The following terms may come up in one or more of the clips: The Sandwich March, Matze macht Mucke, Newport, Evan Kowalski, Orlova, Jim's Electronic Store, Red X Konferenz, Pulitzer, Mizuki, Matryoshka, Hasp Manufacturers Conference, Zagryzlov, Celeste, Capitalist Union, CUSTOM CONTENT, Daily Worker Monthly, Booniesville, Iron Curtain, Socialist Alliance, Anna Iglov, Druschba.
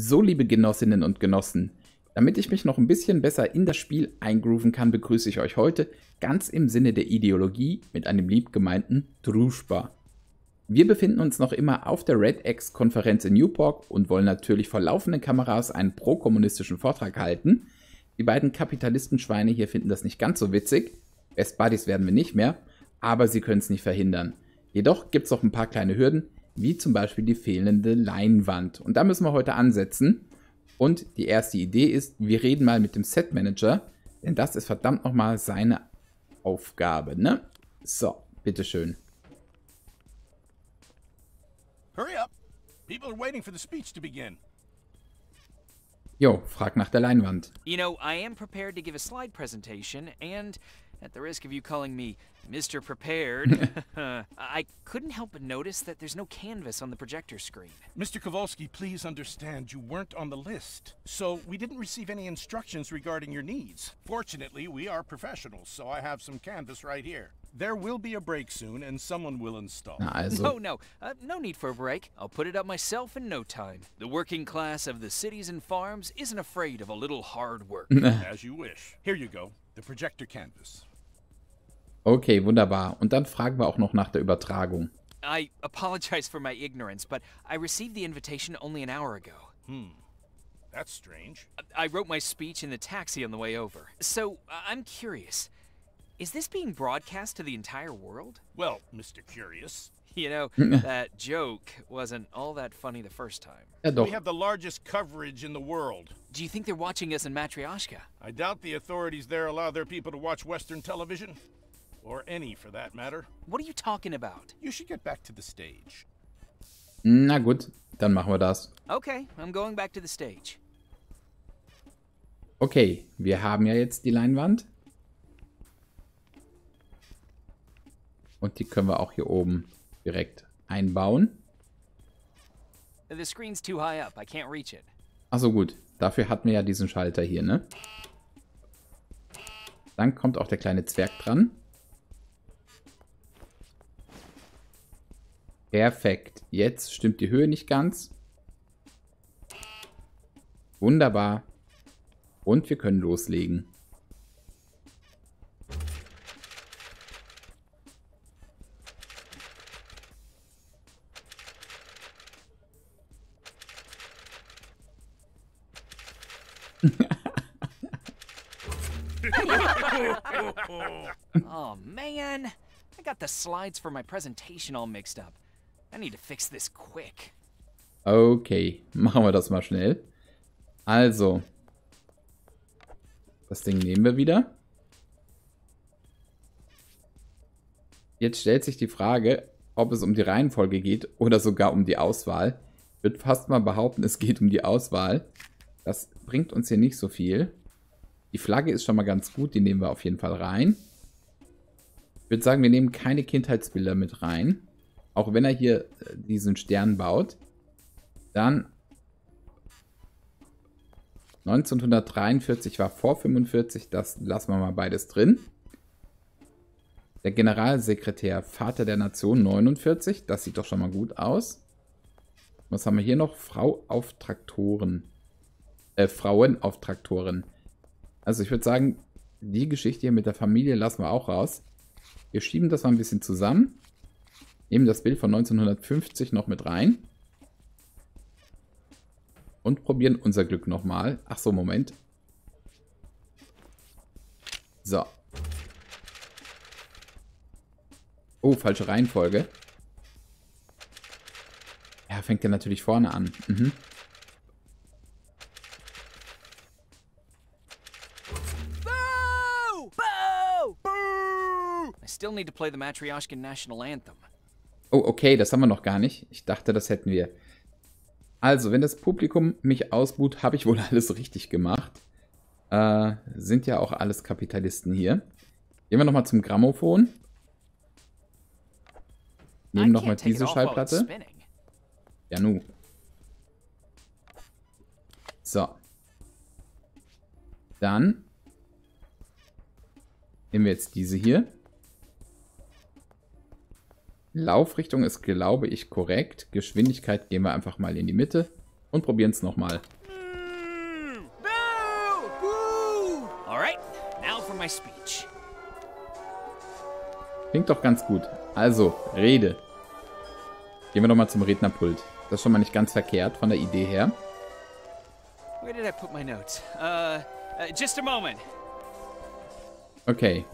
So, liebe Genossinnen und Genossen, damit ich mich noch ein bisschen besser in das Spiel eingrooven kann, begrüße ich euch heute ganz im Sinne der Ideologie mit einem liebgemeinten Druschba. Wir befinden uns noch immer auf der Red X Konferenz in Newport und wollen natürlich vor laufenden Kameras einen prokommunistischen Vortrag halten. Die beiden Kapitalistenschweine hier finden das nicht ganz so witzig. Best Buddies werden wir nicht mehr, aber sie können es nicht verhindern. Jedoch gibt es noch ein paar kleine Hürden, wie zum Beispiel die fehlende Leinwand. Und da müssen wir heute ansetzen. Und die erste Idee ist, wir reden mal mit dem Set Manager, denn das ist verdammt nochmal seine Aufgabe, ne? So, bitteschön. Jo, frag nach der Leinwand. You know, I am prepared to give a slide presentation and at the risk of you calling me Mr. Prepared, I couldn't help but notice that there's no canvas on the projector screen. Mr. Kowalski, please understand you weren't on the list, so we didn't receive any instructions regarding your needs. Fortunately, we are professionals, so I have some canvas right here. There will be a break soon and someone will install. No need for a break. I'll put it up myself in no time. The working class of the cities and farms isn't afraid of a little hard work. As you wish. Here you go, the projector canvas. Okay, wunderbar. Und dann fragen wir auch noch nach der Übertragung. I apologize for my ignorance, but I received the invitation only an hour ago. That's strange. I wrote my speech in the taxi on the way over. So, I'm curious. Is this being broadcast to the entire world? Well, Mr. Curious. You know, that joke wasn't all that funny the first time. We have the largest coverage in the world. Do you think they're watching us in Matryoshka? I doubt the authorities there allow their people to watch Western television. Or any, for that matter. What are you talking about? You should get back to the stage. Na gut, dann machen wir das. Okay, I'm going back to the stage. Okay, wir haben ja jetzt die Leinwand. Und die können wir auch hier oben direkt einbauen. Achso gut, dafür hatten wir ja diesen Schalter hier, ne? Dann kommt auch der kleine Zwerg dran. Perfekt, jetzt stimmt die Höhe nicht ganz. Wunderbar. Und wir können loslegen. Oh man, I got the slides for my presentation all mixed up. I need to fix this quick. Okay, machen wir das mal schnell. Also, das Ding nehmen wir wieder. Jetzt stellt sich die Frage, ob es um die Reihenfolge geht oder sogar um die Auswahl. Ich würde fast mal behaupten, es geht um die Auswahl. Das bringt uns hier nicht so viel. Die Flagge ist schon mal ganz gut, die nehmen wir auf jeden Fall rein. Ich würde sagen, wir nehmen keine Kindheitsbilder mit rein. Auch wenn er hier diesen Stern baut. Dann 1943 war vor 45, das lassen wir mal beides drin. Der Generalsekretär, Vater der Nation, 49, das sieht doch schon mal gut aus. Was haben wir hier noch? Frau auf Traktoren. Frauen auf Traktoren. Also ich würde sagen, die Geschichte hier mit der Familie lassen wir auch raus. Wir schieben das mal ein bisschen zusammen. Nehmen das Bild von 1950 noch mit rein. Und probieren unser Glück nochmal. Ach so, Moment. So. Oh, falsche Reihenfolge. Ja, fängt ja natürlich vorne an. Mhm. Still need to play the Matryoshkan National Anthem. Oh, okay, das haben wir noch gar nicht. Ich dachte, das hätten wir. Also, wenn das Publikum mich ausbuht, habe ich wohl alles richtig gemacht. Sind ja auch alles Kapitalisten hier. Gehen wir nochmal zum Grammophon. Nehmen nochmal diese Schallplatte. Ja, nu. So. Dann nehmen wir jetzt diese hier. Laufrichtung ist, glaube ich, korrekt. Geschwindigkeit gehen wir einfach mal in die Mitte. und probieren es nochmal. Klingt doch ganz gut. Also, Rede. Gehen wir doch mal zum Rednerpult. Das ist schon mal nicht ganz verkehrt von der Idee her. Okay.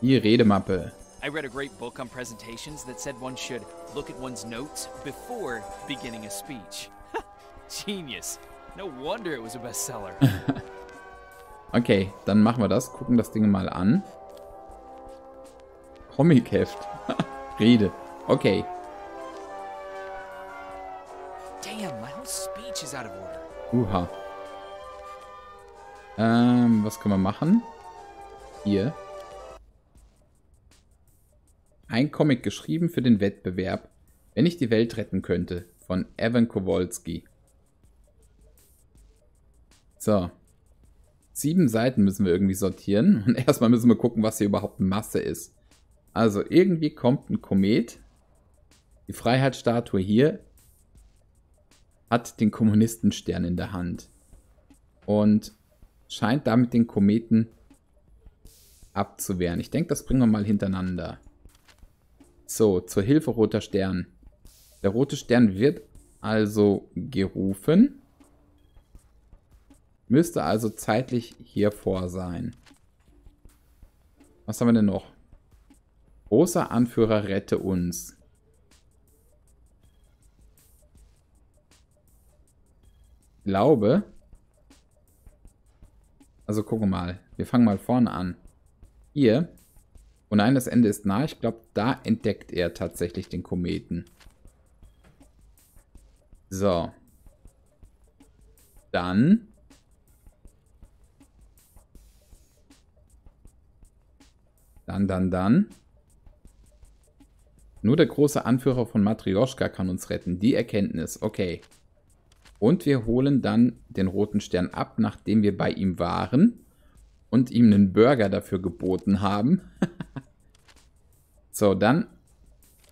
Die Redemappe. I read a great book on presentations that said one should look at one's notes before beginning a speech. Genius. No wonder it was a bestseller. Okay, dann machen wir das. Gucken das Ding mal an. Comicheft. Rede. Okay. Damn, my whole speech is out of order. Uha. Was können wir machen? Hier. Ein Comic geschrieben für den Wettbewerb, wenn ich die Welt retten könnte, von Evan Kowalski. So. 7 Seiten müssen wir irgendwie sortieren und erstmal müssen wir gucken, was hier überhaupt Masse ist. Also irgendwie kommt ein Komet, die Freiheitsstatue hier hat den Kommunistenstern in der Hand und scheint damit den Kometen abzuwehren. Ich denke, das bringen wir mal hintereinander. So, zur Hilfe, roter Stern. Der rote Stern wird also gerufen. Müsste also zeitlich hier vor sein. Was haben wir denn noch? Großer Anführer, rette uns. Ich glaube. Also gucken wir mal. Wir fangen mal vorne an. Hier. Oh nein, das Ende ist nah. Ich glaube, da entdeckt er tatsächlich den Kometen. So. Dann. Dann. Nur der große Anführer von Matryoshka kann uns retten. Die Erkenntnis. Okay. Und wir holen dann den roten Stern ab, nachdem wir bei ihm waren. Und ihm einen Burger dafür geboten haben. So, dann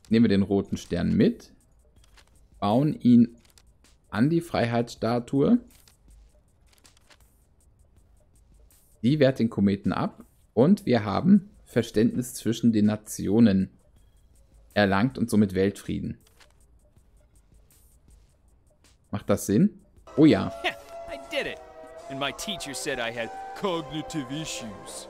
nehmen wir den roten Stern mit, bauen ihn an die Freiheitsstatue. Die wehrt den Kometen ab und wir haben Verständnis zwischen den Nationen erlangt und somit Weltfrieden. Macht das Sinn? Oh ja. Yeah, I did it. And my teacher said I had cognitive issues.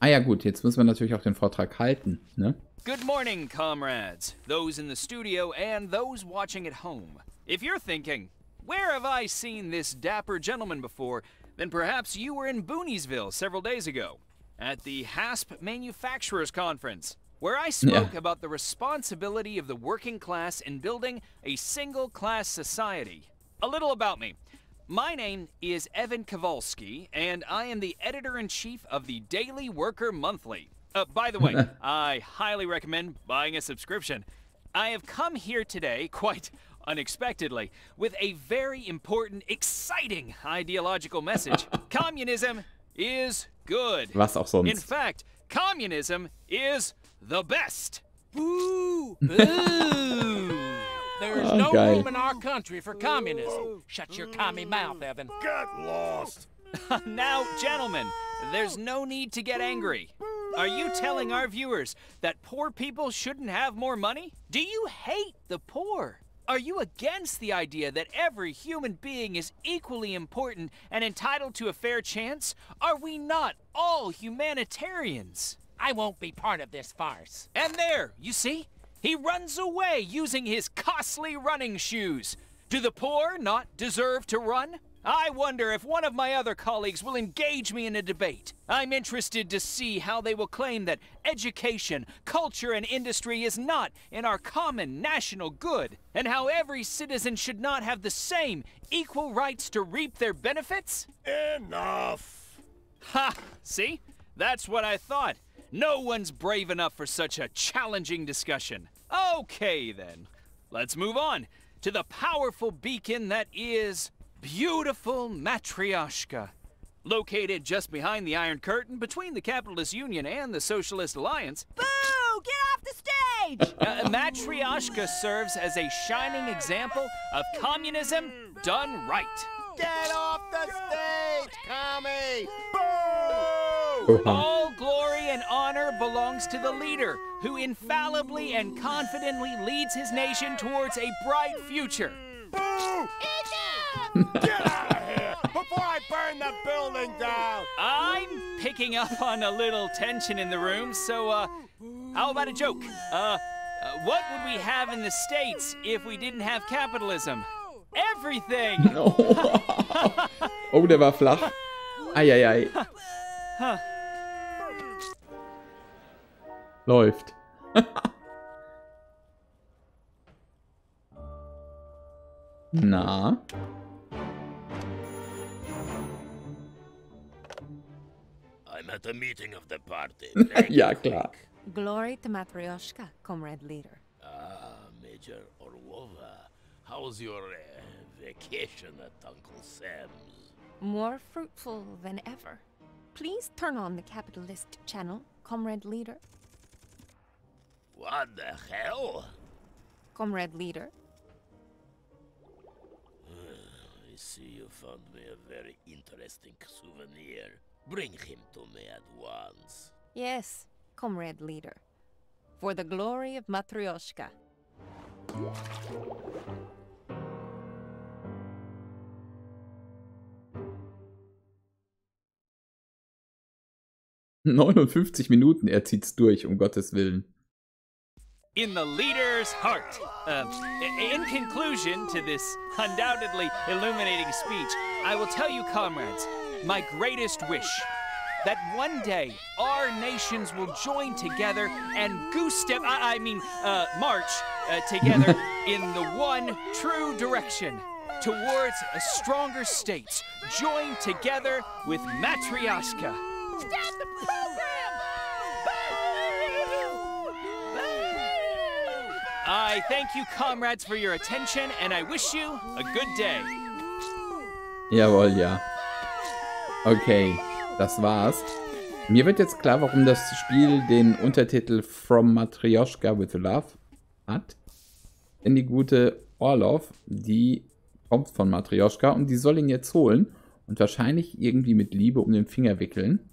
Ah ja gut, jetzt müssen wir natürlich auch den Vortrag halten, ne? Good morning, comrades. Those in the studio and those watching at home. If you're thinking, where have I seen this dapper gentleman before, then perhaps you were in Booniesville several days ago at the Hasp Manufacturers Conference, where I spoke about the responsibility of the working class in building a single-class society. A little about me. My name is Evan Kowalski, and I am the editor-in-chief of the Daily Worker Monthly. By the way, I highly recommend buying a subscription. I have come here today, quite unexpectedly, with a very important, exciting ideological message. Communism is good. Was auch sonst. In fact, communism is the best. Boo! Boo! There is no room in our country for communism. Shut your commie mouth, Evan. Get lost! Now, gentlemen, there's no need to get angry. Are you telling our viewers that poor people shouldn't have more money? Do you hate the poor? Are you against the idea that every human being is equally important and entitled to a fair chance? Are we not all humanitarians? I won't be part of this farce. And there, you see? He runs away using his costly running shoes. Do the poor not deserve to run? I wonder if one of my other colleagues will engage me in a debate. I'm interested to see how they will claim that education, culture, and industry is not in our common national good, and how every citizen should not have the same equal rights to reap their benefits? Enough! Ha! See? That's what I thought. No one's brave enough for such a challenging discussion. Okay then, let's move on to the powerful beacon that is beautiful Matryoshka. Located just behind the Iron Curtain between the Capitalist Union and the Socialist Alliance. Boo! Get off the stage! stage! Matryoshka serves as a shining example of communism done right. Get off the stage, commie! Boo! All glory and honor belongs to the leader, who infallibly and confidently leads his nation towards a bright future. Boo! Get out of here before I burn the building down! I'm picking up on a little tension in the room, so how about a joke? What would we have in the States if we didn't have capitalism? Everything! Oh, der war flach. Eieiei. Läuft. Na? I'm at the meeting of the party. Ja, klar. Glory to Matryoshka, comrade leader. Ah, Major Orlova. How's your vacation at Uncle Sam's? More fruitful than ever. Please turn on the capitalist channel, comrade leader. What the hell? Comrade leader. I see you found me a very interesting souvenir. Bring him to me at once. Yes, comrade leader. For the glory of Matryoshka. (59 Minuten, er zieht's durch, um Gottes Willen. In the leader's heart. In conclusion to this undoubtedly illuminating speech, I will tell you, comrades, my greatest wish, that one day our nations will join together and march together in the one true direction towards a stronger state, joined together with Matryoshka. Stop the program! I thank you, comrades, for your attention, and I wish you a good day. Jawohl, ja. Okay, das war's. Mir wird jetzt klar, warum das Spiel den Untertitel From Matryoshka with Love hat. Denn die gute Orlov, die kommt von Matryoshka und die soll ihn jetzt holen und wahrscheinlich irgendwie mit Liebe um den Finger wickeln.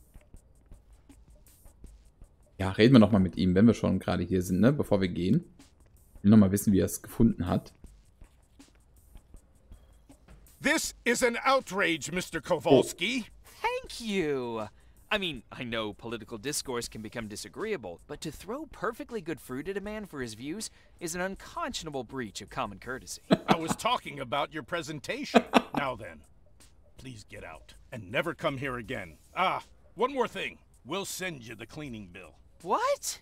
Ja, reden wir nochmal mit ihm, wenn wir schon gerade hier sind, ne? Bevor wir gehen. Ich will nochmal wissen, wie er es gefunden hat. This is an outrage, Mr. Kowalski. Oh. Thank you. I mean, I know political discourse can become disagreeable, but to throw perfectly good fruit at a man for his views is an unconscionable breach of common courtesy. I was talking about your presentation. Now then, please get out and never come here again. Ah, one more thing. We'll send you the cleaning bill. What?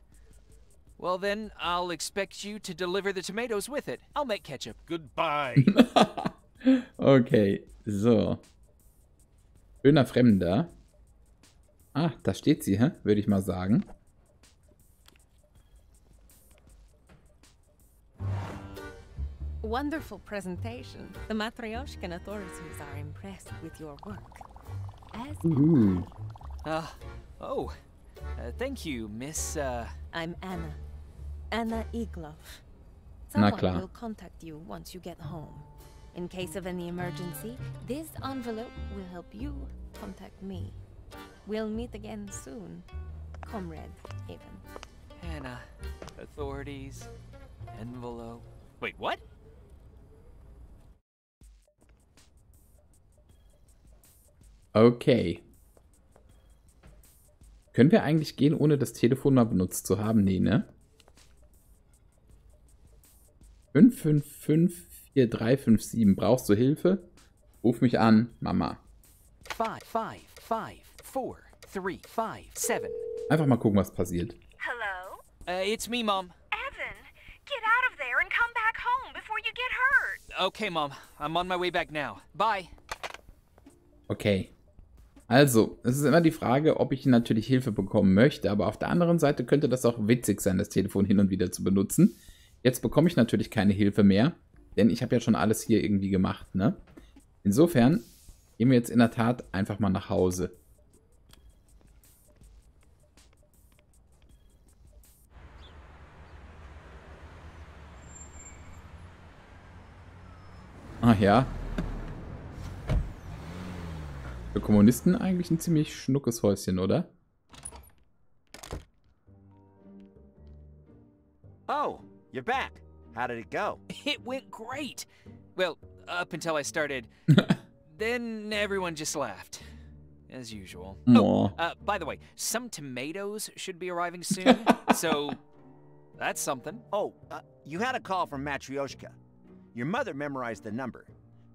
Well then, I'll expect you to deliver the tomatoes with it. I'll make ketchup. Goodbye. Okay, so. Schöner Fremder. Ah, da steht sie, hä? Würde ich mal sagen. Wonderful presentation. The Matryoshkan authorities are impressed with your work. Thank you, Miss, I'm Anna. Anna Iglov. Someone will contact you once you get home. In case of any emergency, this envelope will help you contact me. We'll meet again soon, comrade Evan. Anna, authorities, envelope. Wait, what? Okay. Können wir eigentlich gehen, ohne das Telefon mal benutzt zu haben? Nee, ne? 5554357. Brauchst du Hilfe? Ruf mich an, Mama. 5554357. Einfach mal gucken, was passiert. Hello? It's me, Mom. Evan, get out of there and come back home before you get hurt. Okay, Mom. I'm on my way back now. Bye. Okay. Also, es ist immer die Frage, ob ich natürlich Hilfe bekommen möchte, aber auf der anderen Seite könnte das auch witzig sein, das Telefon hin und wieder zu benutzen. Jetzt bekomme ich natürlich keine Hilfe mehr, denn ich habe ja schon alles hier irgendwie gemacht, ne? Insofern gehen wir jetzt in der Tat einfach mal nach Hause. Ah ja. Für Kommunisten eigentlich ein ziemlich schnuckes Häuschen, oder? Oh, you're back. How did it go? It went great. Well, up until I started. Then everyone just laughed. As usual. Oh, by the way, some tomatoes should be arriving soon, so that's something. Oh, you had a call from Matryoshka. Your mother memorized the number.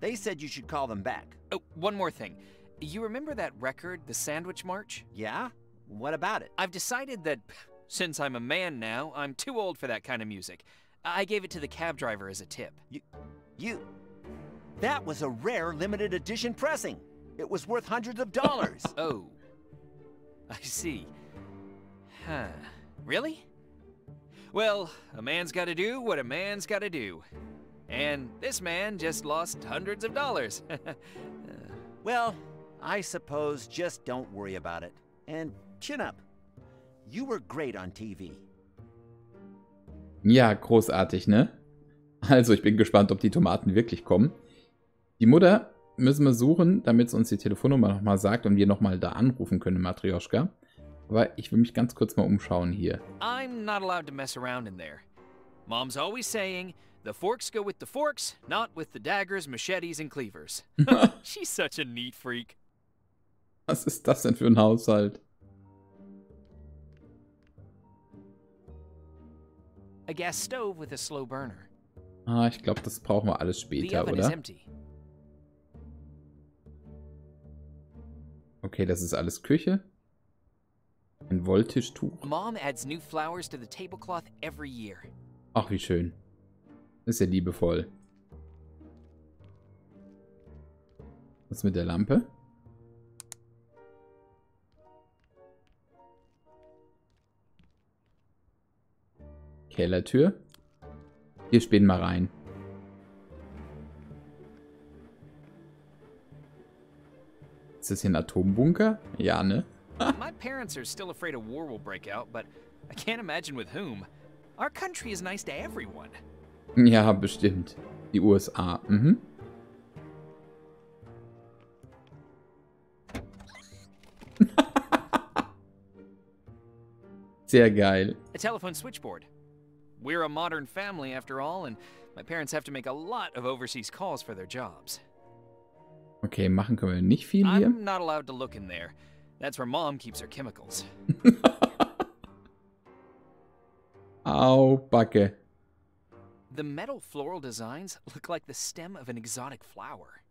They said you should call them back. Oh, one more thing. You remember that record, The Sandwich March? Yeah? What about it? I've decided that, since I'm a man now, I'm too old for that kind of music. I gave it to the cab driver as a tip. You? That was a rare limited edition pressing. It was worth hundreds of dollars. Oh, I see. Huh. Really? Well, a man's got to do what a man's got to do. And this man just lost hundreds of dollars. Well, I suppose just don't worry about it. And chin up. You were great on TV. Ja, großartig, ne? Also, ich bin gespannt, ob die Tomaten wirklich kommen. Die Mutter müssen wir suchen, damit es uns die Telefonnummer nochmal sagt und wir nochmal da anrufen können, Matryoshka. Aber ich will mich ganz kurz mal umschauen hier. I'm not allowed to mess around in there. Mom's always saying, the forks go with the forks, not with the daggers, machetes and cleavers. She's such a neat freak. Was ist das denn für ein Haushalt? A gas stove with a slow burner. Ah, ich glaube, das brauchen wir alles später, oder? Okay, das ist alles Küche. Ein Wolltischtuch. Ach, wie schön. Ist ja liebevoll. Was mit der Lampe? Kellertür. Wir spähen mal rein. Ist das hier ein Atombunker? Ja, ne? My parents are still afraid a war will break out, but I can't imagine with whom. Our country is nice to everyone. Ja, bestimmt. Die USA. Mhm. Sehr geil. A telephone switchboard. We're a modern family after all, and my parents have to make a lot of overseas calls for their jobs. Okay, machen können wir nicht viel hier. I'm not allowed to look in there. That's where Mom keeps her chemicals. Au, Backe. The metal floral designs look like the stem of an exotic flower.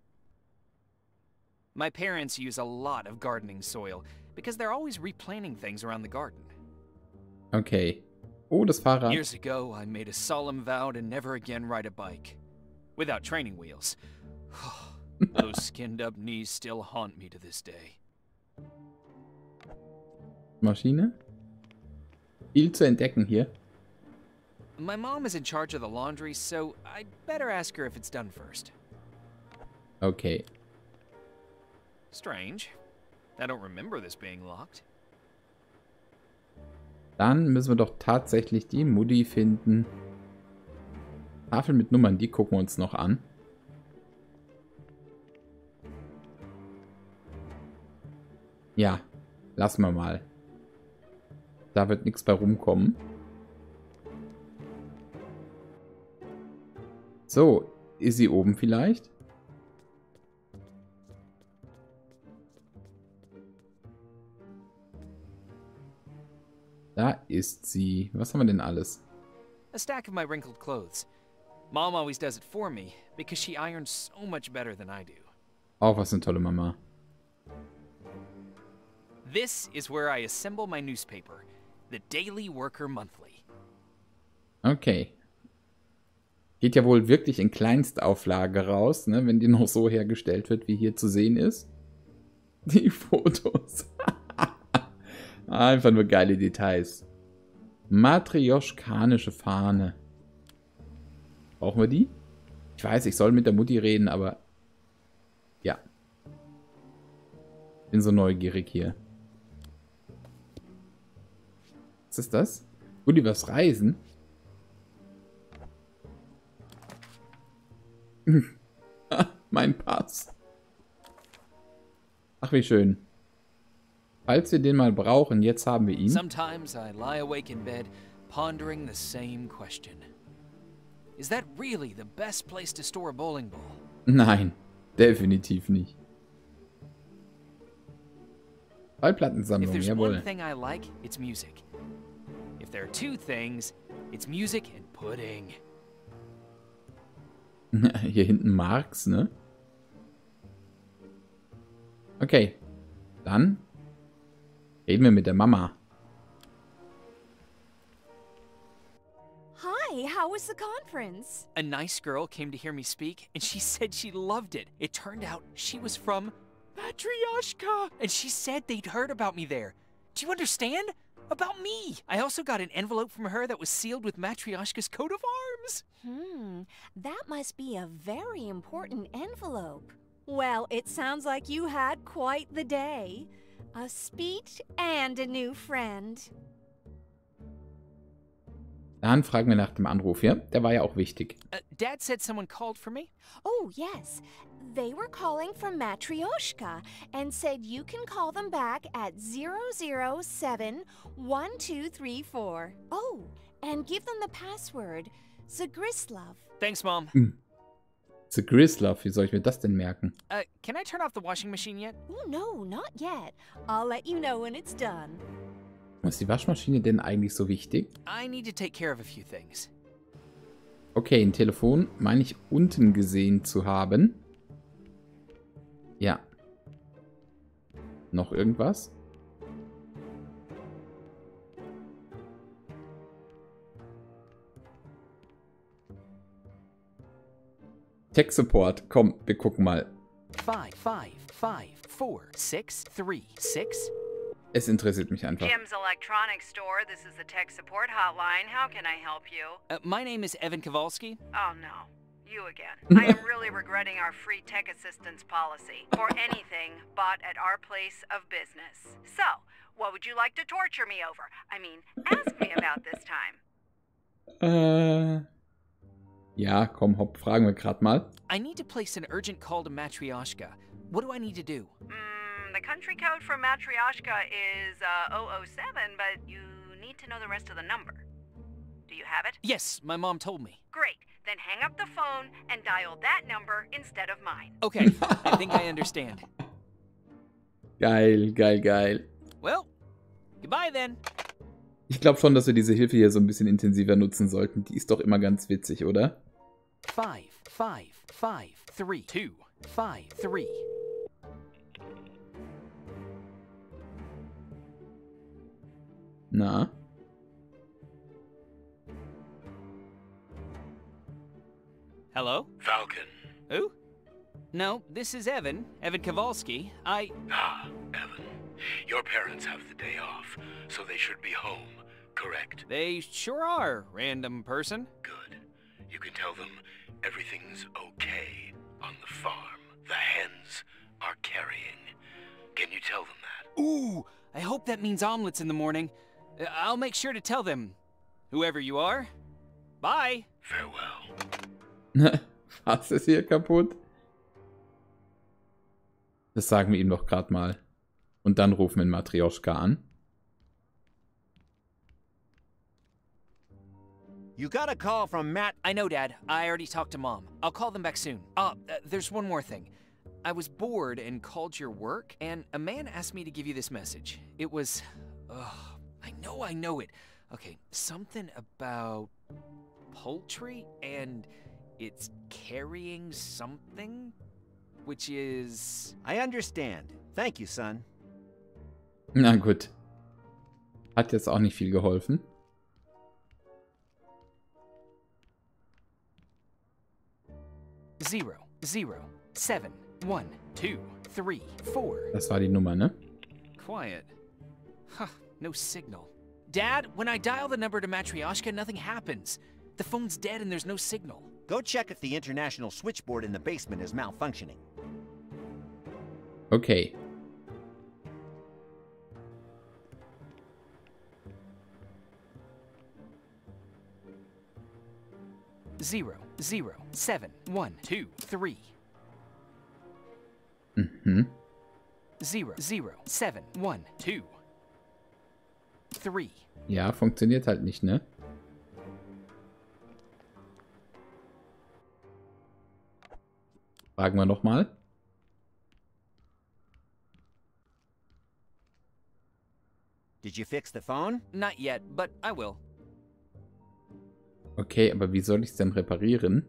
My parents use a lot of gardening soil because they're always replanting things around the garden. Okay. Oh, das Fahrrad. Years ago, I made a solemn vow to never again ride a bike without training wheels. Those skinned-up knees still haunt me to this day. Maschine? Viel zu entdecken hier. My mom is in charge of the laundry, so I'd better ask her if it's done first. Okay. Strange. I don't remember this being locked. Dann müssen wir doch tatsächlich die Mutti finden. Tafeln mit Nummern, die gucken wir uns noch an. Ja, lassen wir mal. Da wird nichts bei rumkommen. So, ist sie oben vielleicht? Da ist sie. Was haben wir denn alles? A stack of my wrinkled clothes. Mom always does it for me because she irons so much better than I do. Auch was eine tolle Mama. This is where I assemble my newspaper, the Daily Worker Monthly. Okay. Geht ja wohl wirklich in Kleinstauflage raus, ne, wenn die noch so hergestellt wird, wie hier zu sehen ist. Die Fotos. Einfach nur geile Details. Matryoshkanische Fahne. Brauchen wir die? Ich weiß, ich soll mit der Mutti reden, aber ja. Bin so neugierig hier. Was ist das? Gullivers Reisen? mein Pass. Ach, wie schön. Falls wir den mal brauchen, jetzt haben wir ihn. Sometimes I lie awake in bed, pondering the same question. Is that really the best place to store a bowling ball? Nein, definitiv nicht. Ballplattensammlung, jawohl. Hier hinten Marx, ne? Okay. Dann reden wir mit der Mama. Hi, how was the conference? A nice girl came to hear me speak and she said she loved it. It turned out she was from Matryoshka, and she said they'd heard about me there. Do you understand? About me. I also got an envelope from her that was sealed with Matryoshka's coat of arms. Hmm, that must be a very important envelope. Well, it sounds like you had quite the day. A speech and a new friend. Dann fragen wir nach dem Anruf hier. Der war ja auch wichtig. Dad said someone called for me. Oh, yes. They were calling from Matryoshka and said you can call them back at 007-1234. Oh, and give them the password. Zagryzlov. Thanks, Mom. Zagryzlov, wie soll ich mir das denn merken? Can I turn off the washing machine yet? Oh, no, not yet. I'll let you know when it's done. Ist die Waschmaschine denn eigentlich so wichtig? Okay, ein Telefon meine ich unten gesehen zu haben. Ja. Noch irgendwas? Tech Support, komm, wir gucken mal. 5554636. Es interessiert mich einfach. Jim's Electronic Store, this is the tech support hotline. How can I help you? My name is Evan Kowalski. Oh no, you again. I am really regretting our free tech assistance policy for anything bought at our place of business. So, what would you like to torture me over? I mean, ask me about this time. Ja, komm, hopp, fragen wir gerade mal. I need to place an urgent call to Matryoshka. What do I need to do? The country code for Matryoshka is 007, but you need to know the rest of the number. Do you have it? Yes, my mom told me. Great. Then hang up the phone and dial that number instead of mine. Okay, I think I understand. Geil, geil, geil. Well, goodbye then. Ich glaube schon, dass wir diese Hilfe hier so ein bisschen intensiver nutzen sollten. Die ist doch immer ganz witzig, oder? 5553253. Na? Hello? Falcon. Who? No, this is Evan. Evan Kowalski. Ah, Evan. Your parents have the day off, so they should be home, correct? They sure are, random person. Good. You can tell them everything's okay on the farm. The hens are carrying. Can you tell them that? Ooh! I hope that means omelets in the morning. I'll make sure to tell them. Whoever you are, bye. Farewell. Was ist hier kaputt? Das sagen wir ihm doch gerade mal. Und dann rufen wir Matryoshka an. You got a call from Matt. I know, Dad. I already talked to Mom. I'll call them back soon. There's one more thing. I was bored and called your work, and a man asked me to give you this message. It was... I know it. Okay, something about poultry and it's carrying something, which is... I understand. Thank you, son. Na gut. Hat jetzt auch nicht viel geholfen. Zero, zero, 7, 1, 2, 3, 4. Das war die Nummer, ne? Quiet. Huh. No signal. Dad, when I dial the number to Matryoshka, nothing happens. The phone's dead and there's no signal. Go check if the international switchboard in the basement is malfunctioning. Okay. Zero, zero, 7, 1, 2, 3. Mhm. 0, 0, 7, 1, 2, 3. Ja, funktioniert halt nicht, ne? Fragen wir nochmal. Did you fix the phone? Not yet, but I will. Okay, aber wie soll ich es denn reparieren?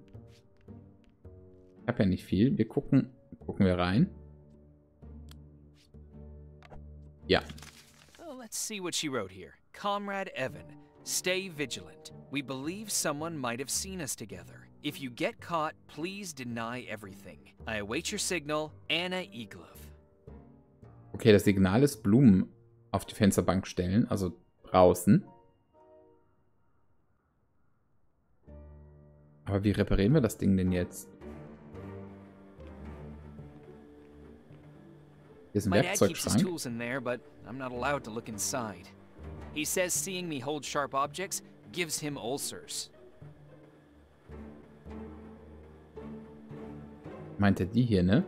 Ich habe ja nicht viel. Wir gucken wir rein. Ja. Let's see what she wrote here. Comrade Evan, stay vigilant. We believe someone might have seen us together. If you get caught, please deny everything. I await your signal, Anna Iglov. Okay, das Signal ist Blumen auf die Fensterbank stellen, also draußen. Aber wie reparieren wir das Ding denn jetzt? Hier ist ein Werkzeugschrank. Meint er die hier, ne?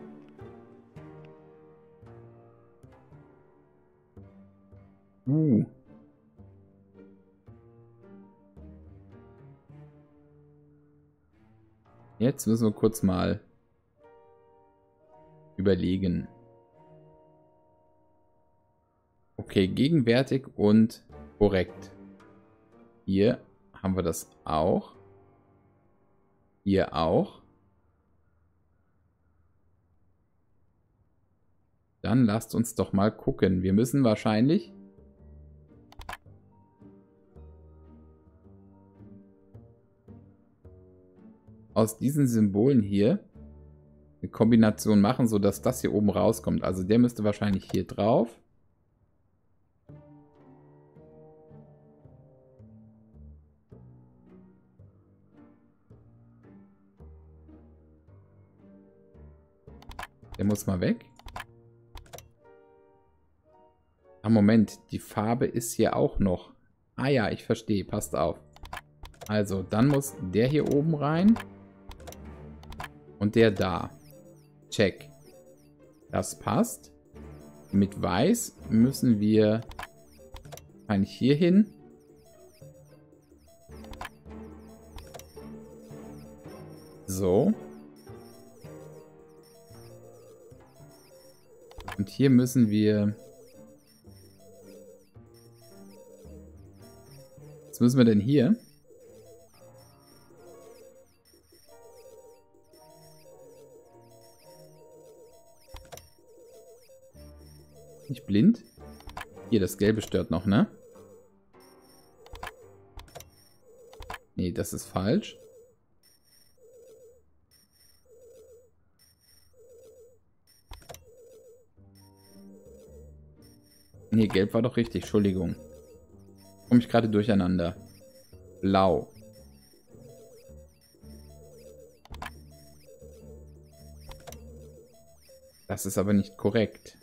Jetzt müssen wir kurz mal überlegen. Okay, gegenwärtig und korrekt. Hier haben wir das auch. Hier auch. Dann lasst uns doch mal gucken. Wir müssen wahrscheinlich... aus diesen Symbolen hier eine Kombination machen, sodass das hier oben rauskommt. Also der müsste wahrscheinlich hier drauf. Der muss mal weg. Ah, Moment. Die Farbe ist hier auch noch. Ah ja, ich verstehe. Passt auf. Also, dann muss der hier oben rein. Und der da. Check. Das passt. Mit Weiß müssen wir eigentlich hier hin. So. Und hier müssen wir... Was müssen wir denn hier? Nicht blind. Hier, das Gelbe stört noch, ne? Nee, das ist falsch. Nee, Gelb war doch richtig. Entschuldigung. Komme ich gerade durcheinander. Blau. Das ist aber nicht korrekt.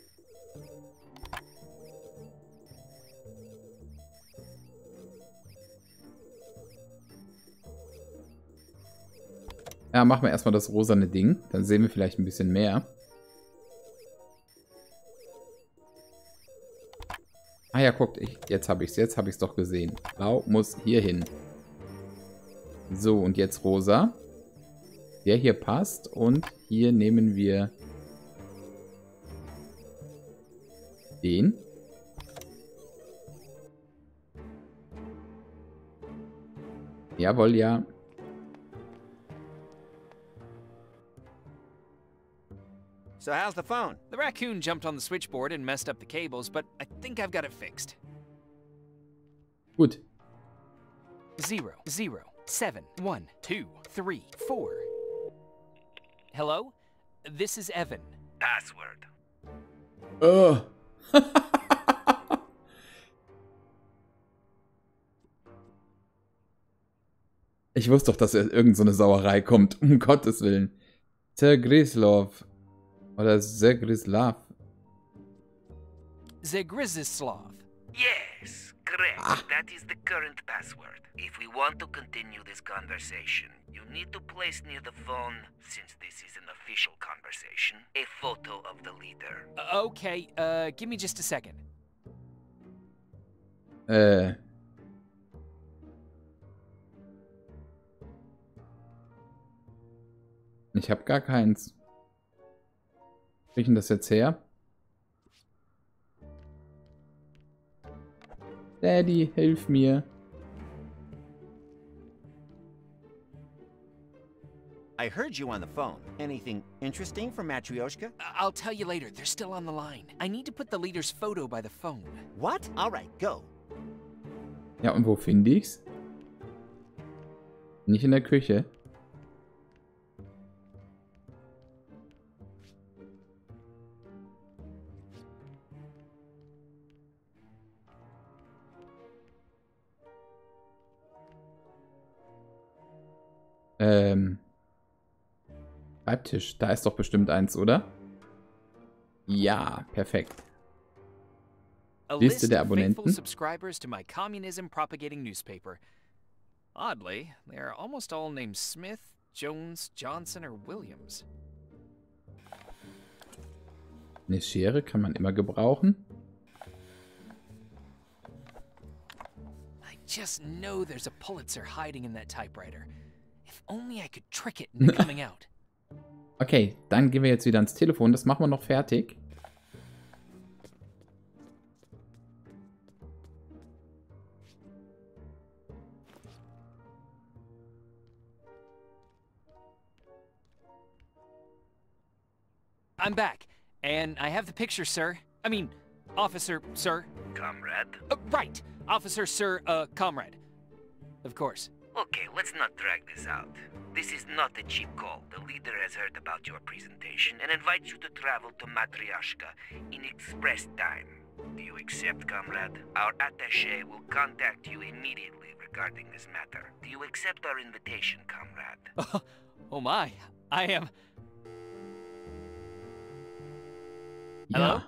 Ja, machen wir erstmal das rosane Ding. Dann sehen wir vielleicht ein bisschen mehr. Ah ja, guckt, jetzt habe ich es. Jetzt habe ich es doch gesehen. Blau muss hier hin. So, und jetzt rosa. Der hier passt. Und hier nehmen wir den. Jawohl, ja. So how's the phone? The raccoon jumped on the switchboard and messed up the cables, but I think I've got it fixed. Gut. 0, 0, 7, 1, 2, 3, 4. Hello? This is Evan. Password. Oh. Ich wusste doch, dass irgend so eine Sauerei kommt. Um Gottes Willen. Zagryzlov. Oder Zagryzlov. Zagryzlov. Yes, Correct. That is the current password. If we want to continue this conversation, you need to place near the phone, since this is an official conversation, a photo of the leader. Okay, give me just a second. Ich habe gar keins. Krieg ich denn das jetzt her? Daddy, hilf mir. I heard you on the phone. Anything interesting from Matryoshka? I'll tell you later. They're still on the line. I need to put the leader's photo by the phone. What? All right, go. Ja, und wo finde ich's? Nicht in der Küche. Schreibtisch. Da ist doch bestimmt eins, oder? Ja, perfekt. Liste der Abonnenten. Subscribers to my communism propagating newspaper. Oddly, they are almost all named Smith, Jones, Johnson or Williams. Eine Schere kann man immer gebrauchen. I just know there's a Pulitzer hiding in that typewriter. If only I could trick it into coming out. Okay, dann gehen wir jetzt wieder ans Telefon. Das machen wir noch fertig. I'm back, and I have the picture, sir. I mean, officer, sir. Comrade. Right, officer, sir, comrade. Of course. Okay, let's not drag this out. This is not a cheap call. The leader has heard about your presentation and invites you to travel to Matryoshka in express time. Do you accept, comrade? Our attaché will contact you immediately regarding this matter. Do you accept our invitation, comrade? Oh my, I am... Yeah. Hello?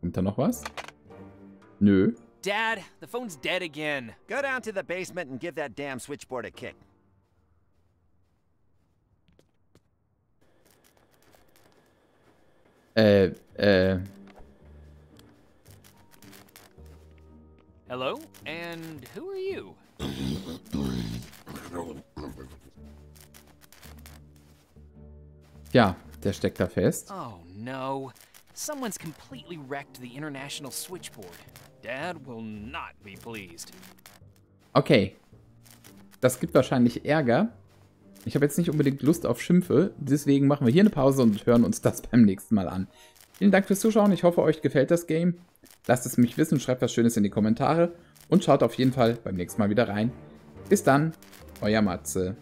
Kommt da noch was? Nö. Dad, the phone's dead again. Go down to the basement and give that damn switchboard a kick. Hello? And who are you? Ja, der steckt da fest. Oh no. Someone's completely wrecked the international switchboard. Dad will not be pleased. Okay. Das gibt wahrscheinlich Ärger. Ich habe jetzt nicht unbedingt Lust auf Schimpfe, deswegen machen wir hier eine Pause und hören uns das beim nächsten Mal an. Vielen Dank fürs Zuschauen, ich hoffe, euch gefällt das Game. Lasst es mich wissen, schreibt was Schönes in die Kommentare und schaut auf jeden Fall beim nächsten Mal wieder rein. Bis dann, euer Matze.